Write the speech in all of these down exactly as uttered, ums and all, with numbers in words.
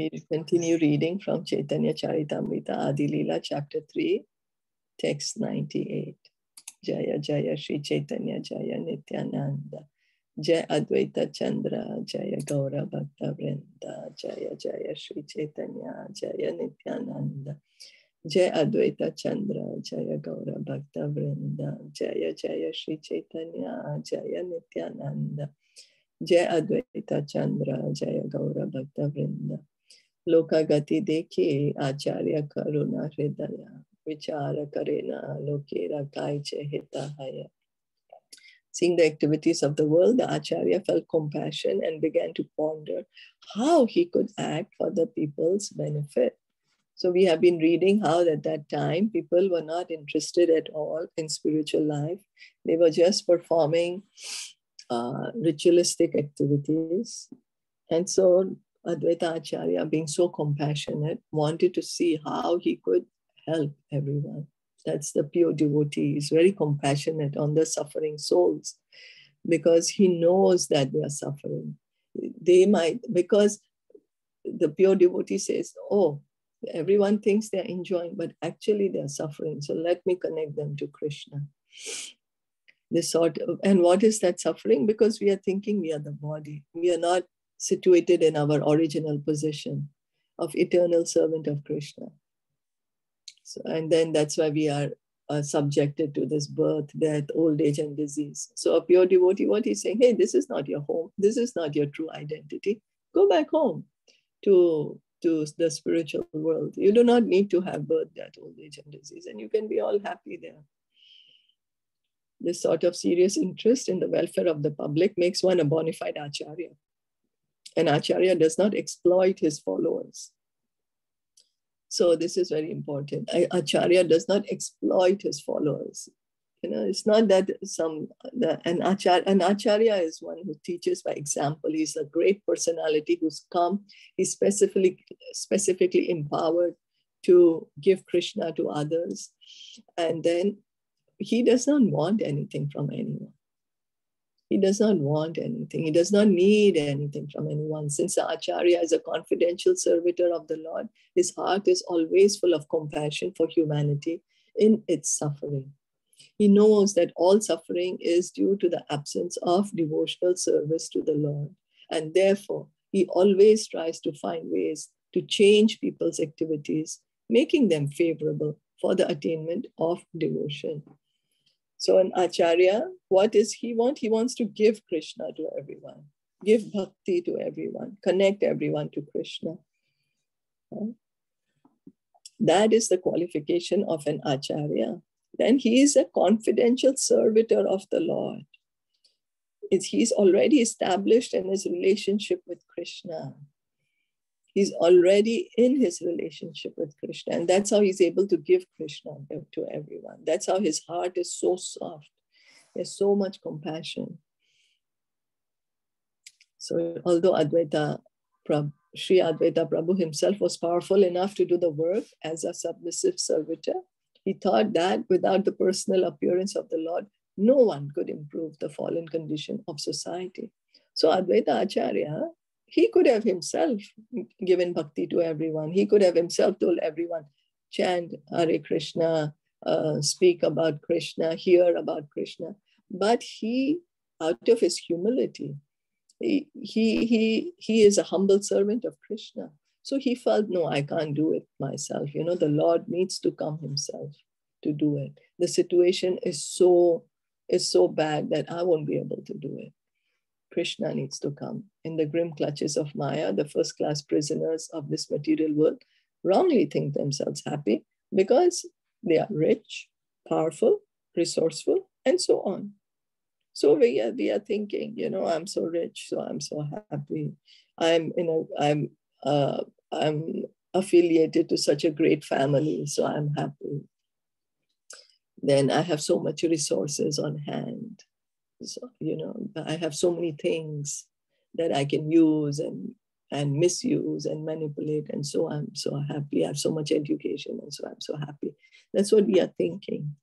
We will continue reading from Chaitanya Charitamrita, Adi Lila, Chapter three, Text ninety-eight. Jaya Jaya Sri Chaitanya, Jaya Nityananda, Jaya Adwaita Chandra, Jaya Gaura bhakta vrinda, Jaya Jaya Sri Chaitanya, Jaya Nityananda, Jaya Adwaita Chandra, Jaya Gaura bhakta vrinda, Jaya Jaya Sri Chaitanya, Jaya Nityananda, Jaya Adwaita Chandra, Jaya Gaura bhakta vrinda. Loka gati dekhe acharya karuna hridaya, vichara karena lokera kaiche hita haya. Seeing the activities of the world, the acharya felt compassion and began to ponder how he could act for the people's benefit. So we have been reading how at that time people were not interested at all in spiritual life. They were just performing uh, ritualistic activities. And so Advaita Acharya, being so compassionate, wanted to see how he could help everyone. That's the pure devotee. He's very compassionate on the suffering souls because he knows that they are suffering. They might, because the pure devotee says, oh, everyone thinks they're enjoying, but actually they're suffering. So let me connect them to Krishna. This sort of, and what is that suffering? Because we are thinking we are the body. We are not situated in our original position of eternal servant of Krishna. So, and then that's why we are uh, subjected to this birth, death, old age, and disease. So a pure devotee, what he's saying, hey, this is not your home. This is not your true identity. Go back home to to the spiritual world. You do not need to have birth, death, old age, and disease, and you can be all happy there. This sort of serious interest in the welfare of the public makes one a bona fide acharya. An acharya does not exploit his followers. So this is very important. Acharya does not exploit his followers. You know, it's not that some, the, an, acharya, an acharya is one who teaches by example. He's a great personality who's come. He's specifically, specifically empowered to give Krishna to others. And then he does not want anything from anyone. He does not want anything. He does not need anything from anyone. Since the acharya is a confidential servitor of the Lord, his heart is always full of compassion for humanity in its suffering. He knows that all suffering is due to the absence of devotional service to the Lord. And therefore, he always tries to find ways to change people's activities, making them favorable for the attainment of devotion. So an acharya, what does he want? He wants to give Krishna to everyone, give bhakti to everyone, connect everyone to Krishna. That is the qualification of an acharya. Then he is a confidential servitor of the Lord. It's, he's already established in his relationship with Krishna. He's already in his relationship with Krishna, and that's how he's able to give Krishna to everyone. That's how his heart is so soft. He has so much compassion. So although Advaita Prabhu, Sri Advaita Prabhu himself was powerful enough to do the work as a submissive servitor, he thought that without the personal appearance of the Lord, no one could improve the fallen condition of society. So Advaita Acharya, he could have himself given bhakti to everyone. He could have himself told everyone, chant Hare Krishna, uh, speak about Krishna, hear about Krishna. But he, out of his humility, he, he, he, he is a humble servant of Krishna. So he felt, no, I can't do it myself. You know, the Lord needs to come himself to do it. The situation is so, is so bad that I won't be able to do it. Krishna needs to come. In the grim clutches of Maya, the first-class prisoners of this material world wrongly think themselves happy because they are rich, powerful, resourceful, and so on. So we are, we are thinking, you know, I'm so rich, so I'm so happy. I'm, you know, I'm, uh, I'm affiliated to such a great family, so I'm happy. Then I have so much resources on hand. So, you know, I have so many things that I can use and, and misuse and manipulate. And so I'm so happy. I have so much education. And so I'm so happy. That's what we are thinking.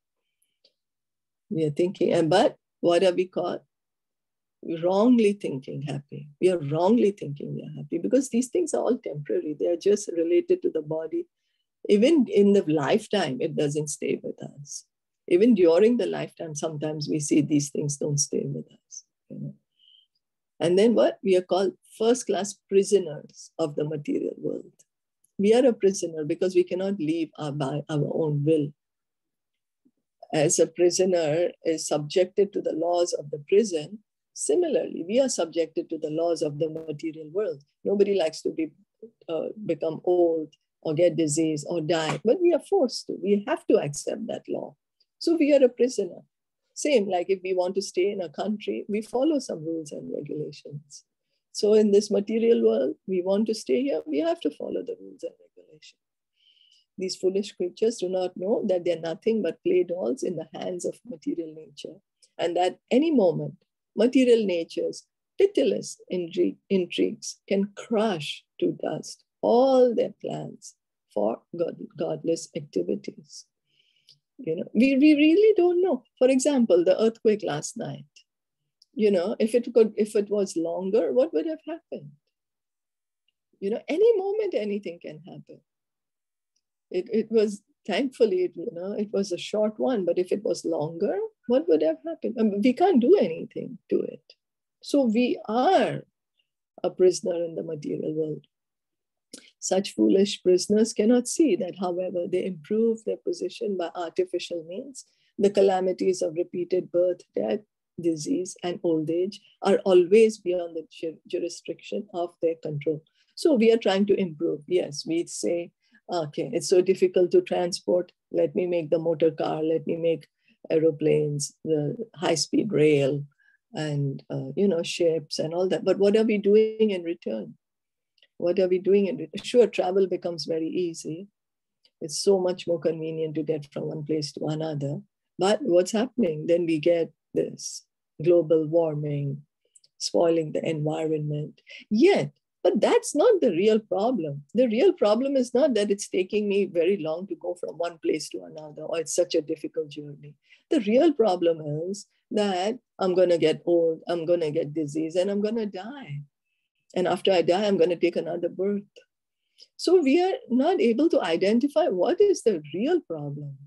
We are thinking. And but what are we called? We're wrongly thinking happy. We are wrongly thinking we are happy, because these things are all temporary. They are just related to the body. Even in the lifetime, it doesn't stay with us. Even during the lifetime, sometimes we see these things don't stay with us. You know? And then what? We are called first-class prisoners of the material world. We are a prisoner because we cannot leave our, by our own will. As a prisoner is subjected to the laws of the prison, similarly, we are subjected to the laws of the material world. Nobody likes to be uh, become old or get disease or die, but we are forced to. We have to accept that law. So we are a prisoner. Same, like if we want to stay in a country, we follow some rules and regulations. So in this material world, we want to stay here, we have to follow the rules and regulations. These foolish creatures do not know that they're nothing but play dolls in the hands of material nature, and that any moment, material nature's pitiless intrigues can crush to dust all their plans for god godless activities. You know, we, we really don't know. For example, the earthquake last night. You know, if it could, if it was longer, what would have happened? You know, any moment, anything can happen. It, it was, thankfully, it, you know, it was a short one, but if it was longer, what would have happened? I mean, we can't do anything to it. So we are a prisoner in the material world. Such foolish prisoners cannot see that, however they improve their position by artificial means, the calamities of repeated birth, death, disease, and old age are always beyond the ju- jurisdiction of their control. So we are trying to improve. Yes, we say, okay, it's so difficult to transport. Let me make the motor car. Let me make aeroplanes, the high-speed rail, and uh, you know, ships and all that. But what are we doing in return? What are we doing in return? Sure, travel becomes very easy. It's so much more convenient to get from one place to another. But what's happening? Then we get this global warming, spoiling the environment. Yet, but that's not the real problem. The real problem is not that it's taking me very long to go from one place to another, or it's such a difficult journey. The real problem is that I'm going to get old, I'm going to get disease, and I'm going to die. And after I die, I'm going to take another birth. So we are not able to identify what is the real problem.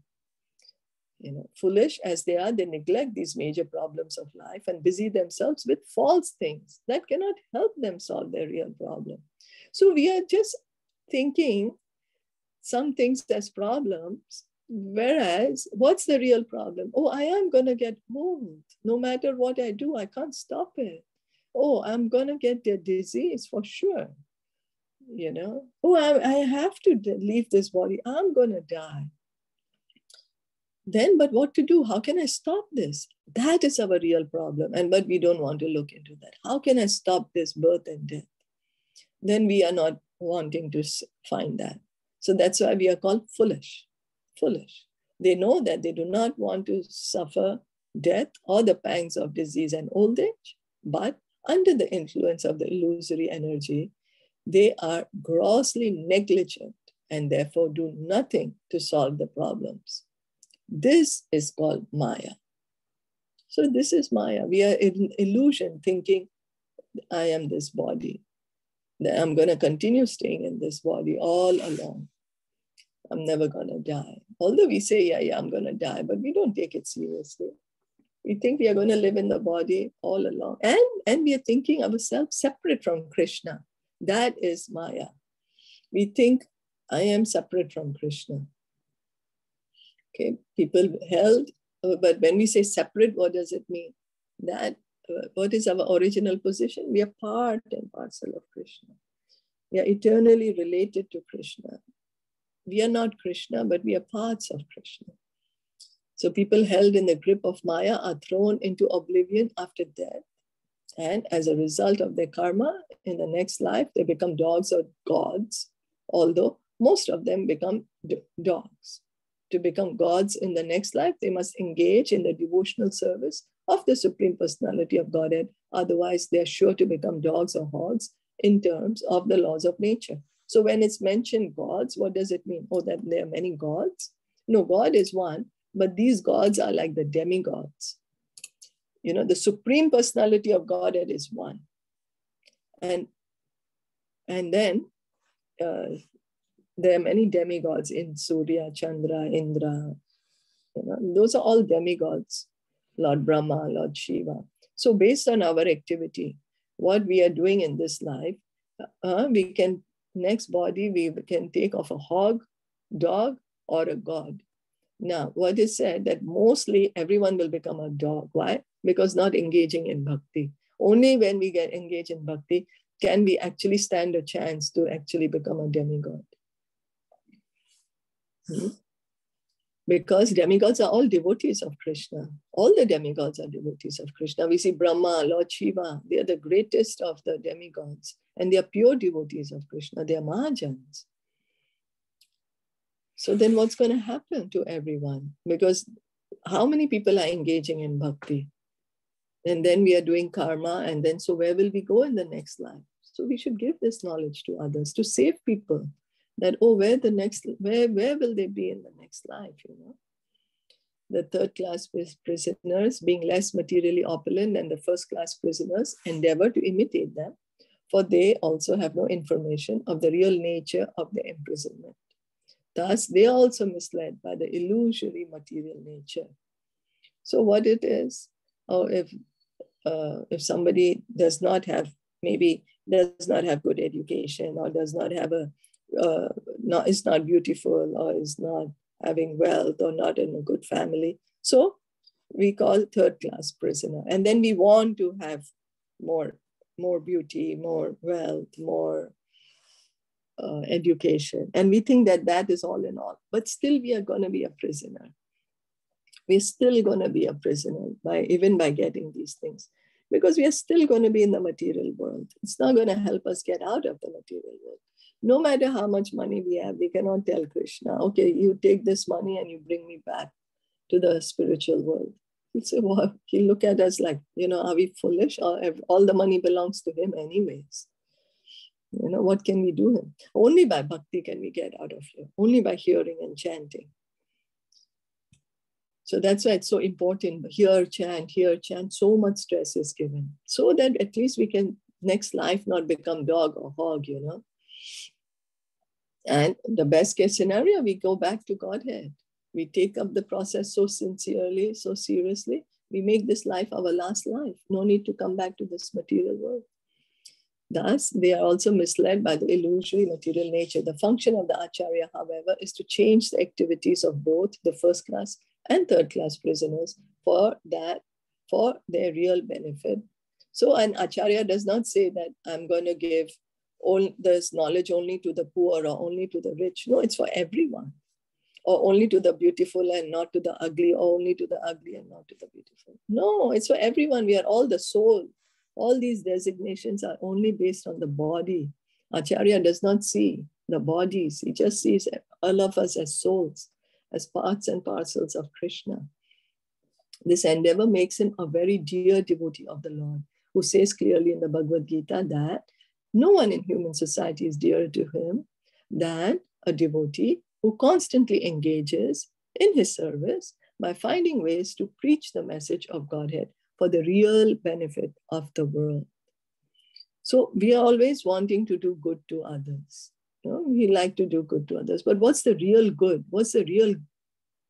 You know, foolish as they are, they neglect these major problems of life and busy themselves with false things that cannot help them solve their real problem. So we are just thinking some things as problems, whereas what's the real problem? Oh, I am going to get old. No matter what I do, I can't stop it. Oh, I'm going to get the disease for sure. You know, oh, I, I have to leave this body. I'm going to die. Then, but what to do? How can I stop this? That is our real problem. And but we don't want to look into that. How can I stop this birth and death? Then we are not wanting to find that. So that's why we are called foolish. Foolish. They know that they do not want to suffer death or the pangs of disease and old age, but under the influence of the illusory energy, they are grossly negligent and therefore do nothing to solve the problems. This is called Maya. So this is Maya. We are in illusion thinking, I am this body. I'm going to continue staying in this body all along. I'm never going to die. Although we say, yeah, yeah, I'm going to die, but we don't take it seriously. We think we are going to live in the body all along. And, and we are thinking ourselves separate from Krishna. That is Maya. We think, I am separate from Krishna. Okay, people held, but when we say separate, what does it mean? That, uh, what is our original position? We are part and parcel of Krishna. We are eternally related to Krishna. We are not Krishna, but we are parts of Krishna. So people held in the grip of Maya are thrown into oblivion after death. And as a result of their karma, in the next life, they become dogs or gods, although most of them become d- dogs. To become gods in the next life, they must engage in the devotional service of the Supreme Personality of Godhead. Otherwise, they are sure to become dogs or hogs in terms of the laws of nature. So when it's mentioned gods, what does it mean? Oh, that there are many gods? No, God is one, but these gods are like the demigods. You know, the Supreme Personality of Godhead is one. And, and then uh, there are many demigods in Surya, Chandra, Indra. You know, those are all demigods. Lord Brahma, Lord Shiva. So based on our activity, what we are doing in this life, uh, we can, next body, we can take off a hog, dog, or a god. Now, what is said that mostly everyone will become a dog. Why? Because not engaging in bhakti. Only when we get engaged in bhakti can we actually stand a chance to actually become a demigod. Hmm? Because demigods are all devotees of Krishna. All the demigods are devotees of Krishna. We see Brahma, Lord Shiva, they are the greatest of the demigods. And they are pure devotees of Krishna. They are Mahajans. So then what's going to happen to everyone? Because how many people are engaging in bhakti? And then we are doing karma. And then, so where will we go in the next life? So we should give this knowledge to others, to save people. That, oh, where the next, where, where will they be in the next life, you know? The third class prisoners, being less materially opulent than the first class prisoners, endeavor to imitate them, for they also have no information of the real nature of their imprisonment. Thus, they are also misled by the illusory material nature. So what it is, or oh, if, uh, if somebody does not have, maybe does not have good education, or does not have a, Uh, not, is not beautiful, or is not having wealth, or not in a good family. So we call third class prisoner. And then we want to have more, more beauty, more wealth, more uh, education. And we think that that is all in all. But still we are going to be a prisoner. We're still going to be a prisoner, by even by getting these things. Because we are still going to be in the material world. It's not going to help us get out of the material world. No matter how much money we have, we cannot tell Krishna, okay, you take this money and you bring me back to the spiritual world. He'll say, well, he'll look at us like, you know, are we foolish? Or all the money belongs to him anyways. You know, what can we do him? Only by bhakti can we get out of here. Only by hearing and chanting. So that's why it's so important. Hear, chant, hear, chant. So much stress is given. So that at least we can, next life, not become dog or hog, you know. And the best case scenario, we go back to Godhead. We take up the process so sincerely, so seriously. We make this life our last life. No need to come back to this material world. Thus, they are also misled by the illusory material nature. The function of the Acharya, however, is to change the activities of both the first class and third class prisoners for that, for their real benefit. So an Acharya does not say that I'm going to give all this knowledge only to the poor or only to the rich. No, it's for everyone. Or only to the beautiful and not to the ugly, or only to the ugly and not to the beautiful. No, it's for everyone. We are all the soul. All these designations are only based on the body. Acharya does not see the bodies. He just sees all of us as souls, as parts and parcels of Krishna. This endeavor makes him a very dear devotee of the Lord, who says clearly in the Bhagavad Gita that no one in human society is dearer to him than a devotee who constantly engages in his service by finding ways to preach the message of Godhead for the real benefit of the world. So we are always wanting to do good to others. You know, we like to do good to others, but what's the real good? What's the real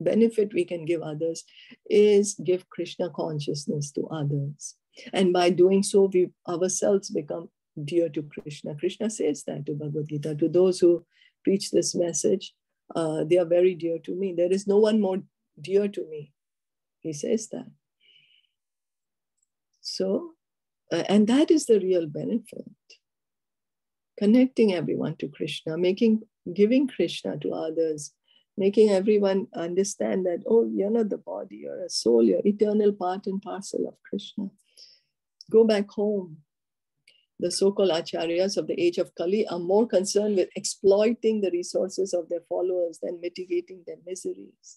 benefit we can give others is give Krishna consciousness to others. And by doing so, we ourselves become dear to Krishna. Krishna says that to Bhagavad Gita, to those who preach this message, uh, they are very dear to me. There is no one more dear to me. He says that. So, uh, and that is the real benefit. Connecting everyone to Krishna, making, giving Krishna to others, making everyone understand that, oh, you're not the body, you're a soul, you're eternal part and parcel of Krishna. Go back home. The so-called acharyas of the age of Kali are more concerned with exploiting the resources of their followers than mitigating their miseries.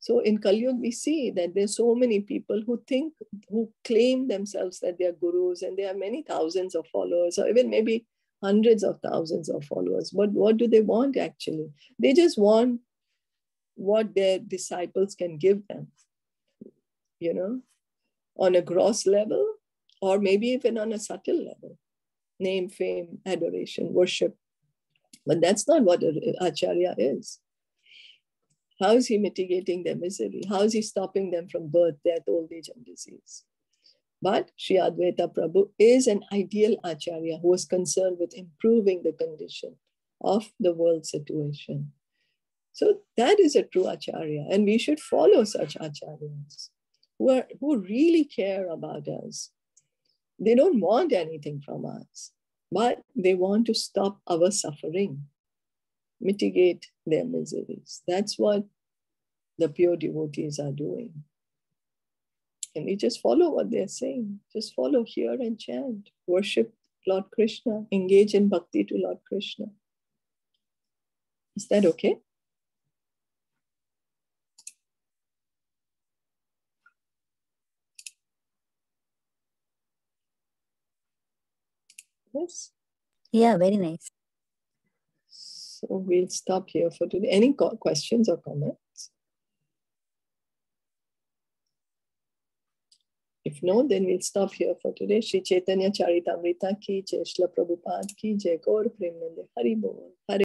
So in Kali Yuga, we see that there's so many people who think, who claim themselves that they are gurus, and there are many thousands of followers, or even maybe hundreds of thousands of followers. But what do they want actually? They just want what their disciples can give them, you know. on a gross level, or maybe even on a subtle level, name, fame, adoration, worship. But that's not what an acharya is. How is he mitigating their misery? How is he stopping them from birth, death, old age, and disease? But Sri Advaita Prabhu is an ideal acharya who is concerned with improving the condition of the world situation. So that is a true acharya, and we should follow such acharyas who, are, who really care about us. They don't want anything from us, but they want to stop our suffering, mitigate their miseries. That's what the pure devotees are doing. And we just follow what they're saying. Just follow, hear and chant. Worship Lord Krishna. Engage in bhakti to Lord Krishna. Is that okay? Yes. Yeah, very nice. So we'll stop here for today. Any questions or comments? If no, then we'll stop here for today. Sri Chaitanya Charitamrita ki Jai, Srila Prabhupada ki Jai, Gaur Prem Nande, Hari Bol. Hare